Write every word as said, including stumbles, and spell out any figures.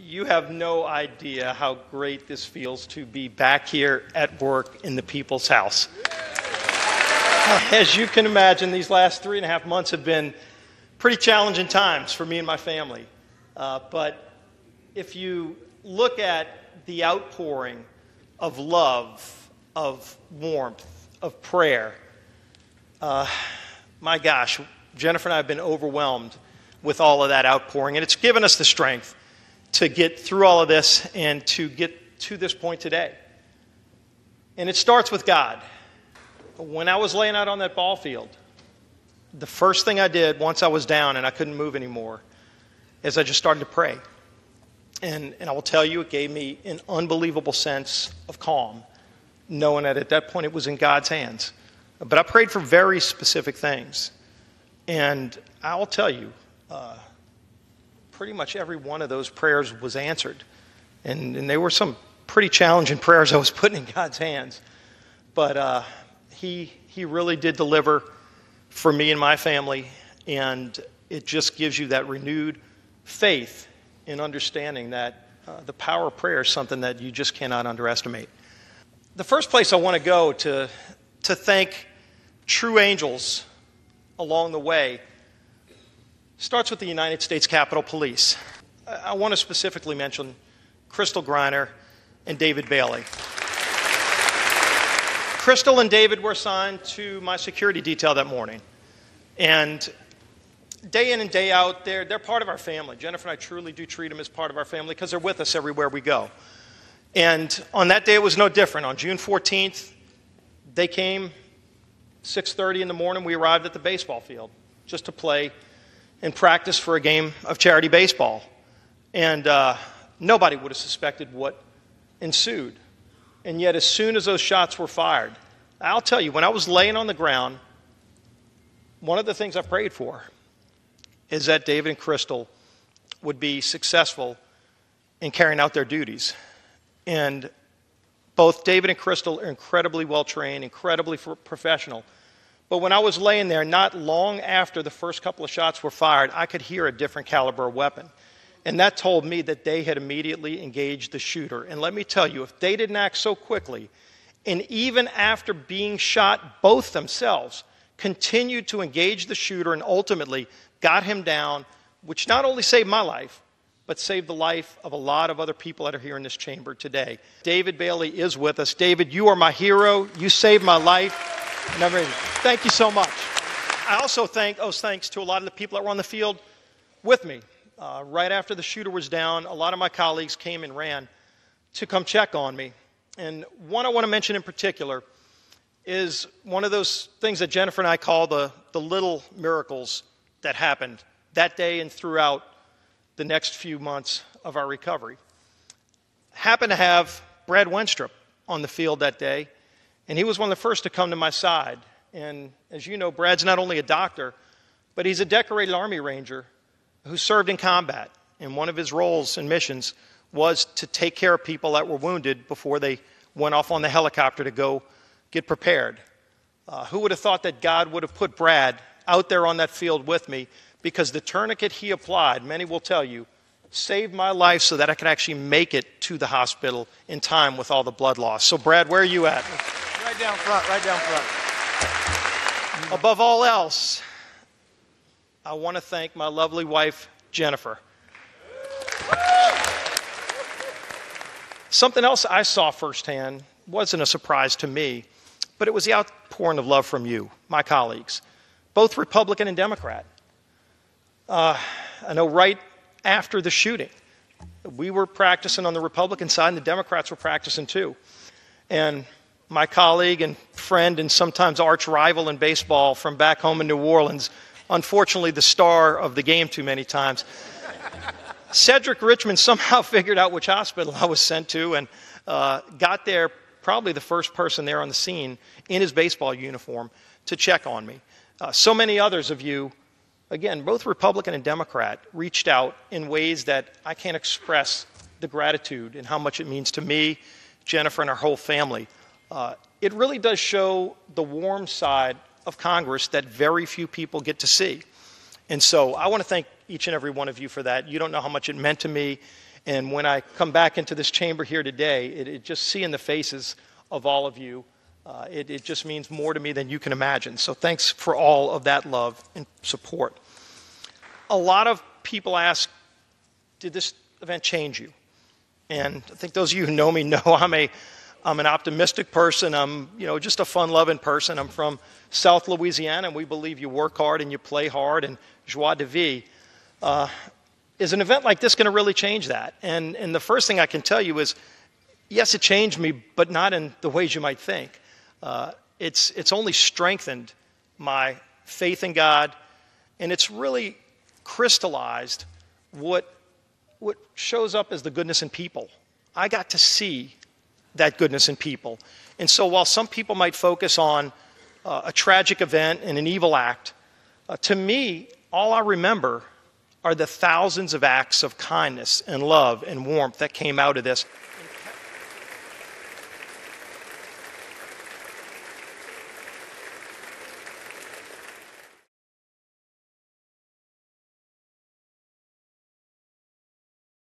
You have no idea how great this feels to be back here at work in the people's house. As you can imagine, these last three and a half months have been pretty challenging times for me and my family. Uh, but if you look at the outpouring of love, of warmth, of prayer, uh, my gosh, Jennifer and I have been overwhelmed with all of that outpouring, and it's given us the strength to get through all of this and to get to this point today. And it starts with God. When I was laying out on that ball field, the first thing I did once I was down and I couldn't move anymore is I just started to pray. And, and I will tell you, it gave me an unbelievable sense of calm, knowing that at that point it was in God's hands. But I prayed for very specific things. And I will tell you, uh, pretty much every one of those prayers was answered. And, and they were some pretty challenging prayers I was putting in God's hands. But uh, he, he really did deliver for me and my family. And it just gives you that renewed faith in understanding that uh, the power of prayer is something that you just cannot underestimate. The first place I want to go to, to thank true angels along the way starts with the United States Capitol Police. I want to specifically mention Crystal Griner and David Bailey. Crystal and David were assigned to my security detail that morning. And day in and day out, they're, they're part of our family. Jennifer and I truly do treat them as part of our family because they're with us everywhere we go. And on that day, it was no different. On June fourteenth, they came six thirty in the morning. We arrived at the baseball field just to play and practice for a game of charity baseball. And uh, nobody would have suspected what ensued. And yet, as soon as those shots were fired, I'll tell you, when I was laying on the ground, one of the things I prayed for is that David and Crystal would be successful in carrying out their duties. And both David and Crystal are incredibly well-trained, incredibly professional. But when I was laying there, not long after the first couple of shots were fired, I could hear a different caliber of weapon. And that told me that they had immediately engaged the shooter. And let me tell you, if they didn't act so quickly, and even after being shot, both themselves continued to engage the shooter and ultimately got him down, which not only saved my life, but saved the life of a lot of other people that are here in this chamber today. David Bailey is with us. David, you are my hero. You saved my life. Thank you so much. I also thank, oh, thanks to a lot of the people that were on the field with me. Uh, right after the shooter was down, a lot of my colleagues came and ran to come check on me. And one I want to mention in particular is one of those things that Jennifer and I call the, the little miracles that happened that day and throughout the next few months of our recovery. Happened to have Brad Wenstrup on the field that day. And he was one of the first to come to my side. And as you know, Brad's not only a doctor, but he's a decorated Army Ranger who served in combat. And one of his roles and missions was to take care of people that were wounded before they went off on the helicopter to go get prepared. Uh, who would have thought that God would have put Brad out there on that field with me? Because the tourniquet he applied, many will tell you, saved my life so that I could actually make it to the hospital in time with all the blood loss. So Brad, where are you at? Right down front, right down front. Above all else, I want to thank my lovely wife, Jennifer. Something else I saw firsthand wasn't a surprise to me, but it was the outpouring of love from you, my colleagues, both Republican and Democrat. Uh, I know right after the shooting, we were practicing on the Republican side and the Democrats were practicing too. And my colleague and friend and sometimes arch rival in baseball from back home in New Orleans, unfortunately the star of the game too many times, Cedric Richmond somehow figured out which hospital I was sent to and uh, got there, probably the first person there on the scene in his baseball uniform to check on me. Uh, so many others of you, again, both Republican and Democrat, reached out in ways that I can't express the gratitude and how much it means to me, Jennifer, and our whole family. Uh, it really does show the warm side of Congress that very few people get to see. And so I want to thank each and every one of you for that. You don't know how much it meant to me. And when I come back into this chamber here today, it, it just seeing the faces of all of you, uh, it, it just means more to me than you can imagine. So thanks for all of that love and support. A lot of people ask, did this event change you? And I think those of you who know me know I'm a, I'm an optimistic person. I'm, you know, just a fun-loving person. I'm from South Louisiana, and we believe you work hard and you play hard and joie de vivre. Uh, is an event like this going to really change that? And, and the first thing I can tell you is, yes, it changed me, but not in the ways you might think. Uh, it's, it's only strengthened my faith in God, and it's really crystallized what, what shows up as the goodness in people. I got to see that goodness in people. And so while some people might focus on uh, a tragic event and an evil act, uh, to me, all I remember are the thousands of acts of kindness and love and warmth that came out of this.